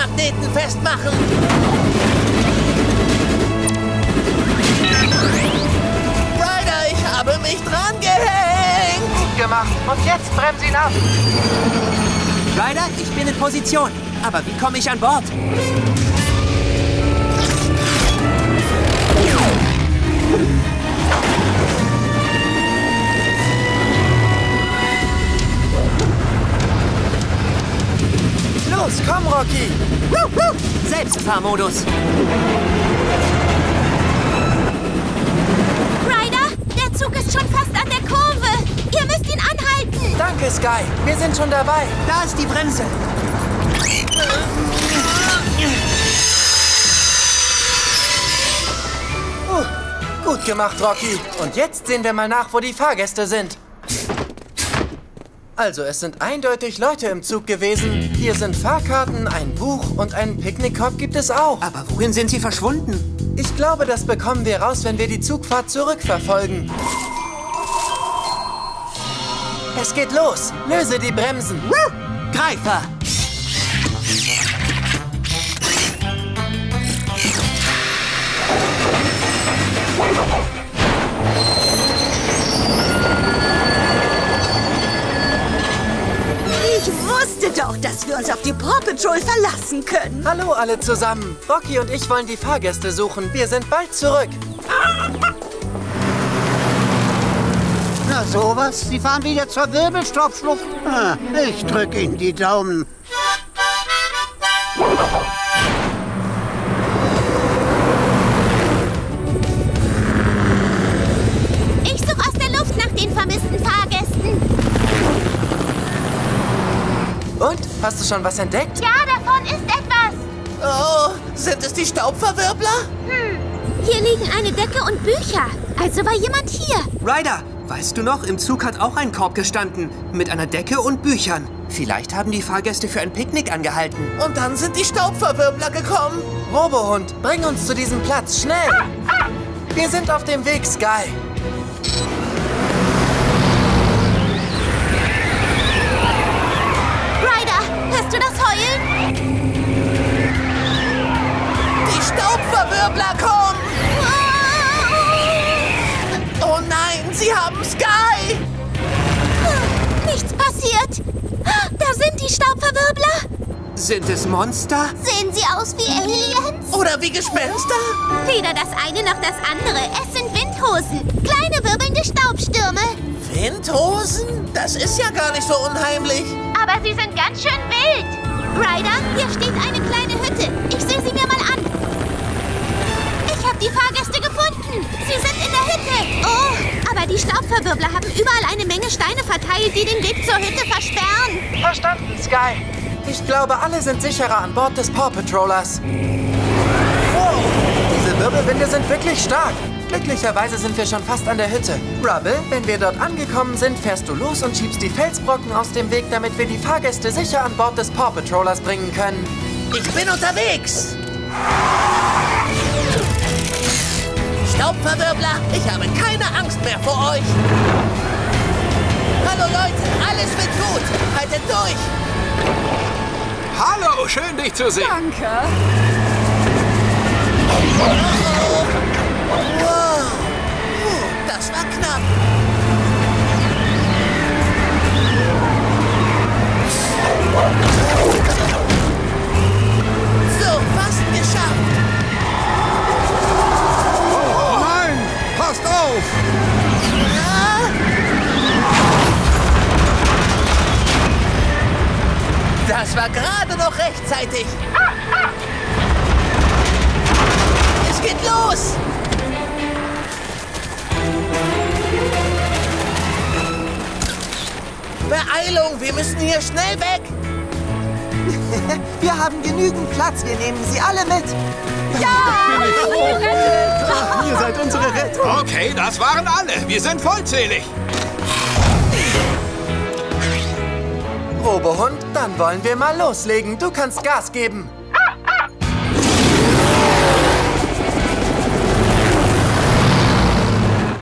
Magneten festmachen. Ryder, ich habe mich dran gehängt. Gut gemacht. Und jetzt bremse ihn ab. Ryder, ich bin in Position. Aber wie komme ich an Bord? Los, komm, Rocky! Selbstfahrmodus! Ryder, der Zug ist schon fast an der Kurve! Ihr müsst ihn anhalten! Danke, Sky! Wir sind schon dabei! Da ist die Bremse! Gut gemacht, Rocky! Und jetzt sehen wir mal nach, wo die Fahrgäste sind. Also, es sind eindeutig Leute im Zug gewesen. Hier sind Fahrkarten, ein Buch und einen Picknickkorb gibt es auch. Aber wohin sind sie verschwunden? Ich glaube, das bekommen wir raus, wenn wir die Zugfahrt zurückverfolgen. Es geht los. Löse die Bremsen. Greifer! Ich wusste doch, dass wir uns auf die Paw Patrol verlassen können. Hallo alle zusammen. Rocky und ich wollen die Fahrgäste suchen. Wir sind bald zurück. Na sowas, Sie fahren wieder zur Wirbelstaubschlucht. Ich drücke Ihnen die Daumen. Ich suche aus der Luft nach den vermissten Fahrgästen. Und? Hast du schon was entdeckt? Ja, davon ist etwas. Oh, sind es die Staubverwirbler? Hier liegen eine Decke und Bücher. Also war jemand hier. Ryder, weißt du noch, im Zug hat auch ein Korb gestanden. Mit einer Decke und Büchern. Vielleicht haben die Fahrgäste für ein Picknick angehalten. Und dann sind die Staubverwirbler gekommen. Robohund, bring uns zu diesem Platz, schnell. Wir sind auf dem Weg, Sky. Hörst du das Heulen? Die Staubverwirbler kommen! Oh nein, sie haben Sky! Nichts passiert! Da sind die Staubverwirbler! Sind es Monster? Sehen sie aus wie Aliens? Oder wie Gespenster? Weder das eine noch das andere. Es sind Windhosen. Kleine wirbelnde Staubstürme. Windhosen? Das ist ja gar nicht so unheimlich. Aber sie sind ganz schön wild. Ryder, hier steht eine kleine Hütte. Ich sehe sie mir mal an. Ich habe die Fahrgäste gefunden. Sie sind in der Hütte. Oh, aber die Staubverwirbler haben überall eine Menge Steine verteilt, die den Weg zur Hütte versperren. Verstanden, Sky. Ich glaube, alle sind sicherer an Bord des Paw Patrollers. Wow, diese Wirbelwinde sind wirklich stark. Glücklicherweise sind wir schon fast an der Hütte. Rubble, wenn wir dort angekommen sind, fährst du los und schiebst die Felsbrocken aus dem Weg, damit wir die Fahrgäste sicher an Bord des Paw Patrollers bringen können. Ich bin unterwegs! Staubverwirbler, ich habe keine Angst mehr vor euch! Hallo Leute, alles wird gut! Haltet durch! Hallo, schön dich zu sehen! Danke! Wow. Das war knapp. So, fast geschafft. Oh nein, passt auf. Das war gerade noch rechtzeitig. Es geht los. Beeilung, wir müssen hier schnell weg. Wir haben genügend Platz, wir nehmen sie alle mit. Ja! Ihr seid unsere Rettung. Okay, das waren alle. Wir sind vollzählig. Robohund, dann wollen wir mal loslegen. Du kannst Gas geben.